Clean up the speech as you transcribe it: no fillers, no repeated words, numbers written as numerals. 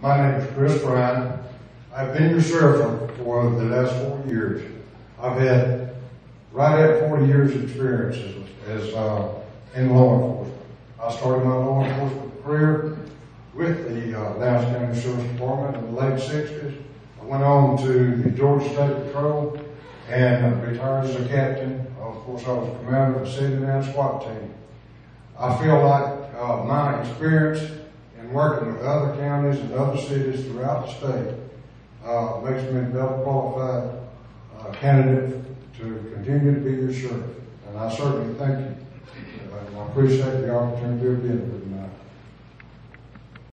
My name is Chris Bryan. I've been your servant for the last 4 years. I've had right at 40 years experience in law enforcement. I started my law enforcement career with the Lowndes County Sheriff's Department in the late 60s. I went on to the Georgia State Patrol and retired as a captain. Of course, I was commander of the 79 SWAT team. I feel like my experience in working with other counties and other cities throughout the state makes me a better qualified candidate to continue to be your sheriff. And I certainly thank you. I appreciate the opportunity to be here.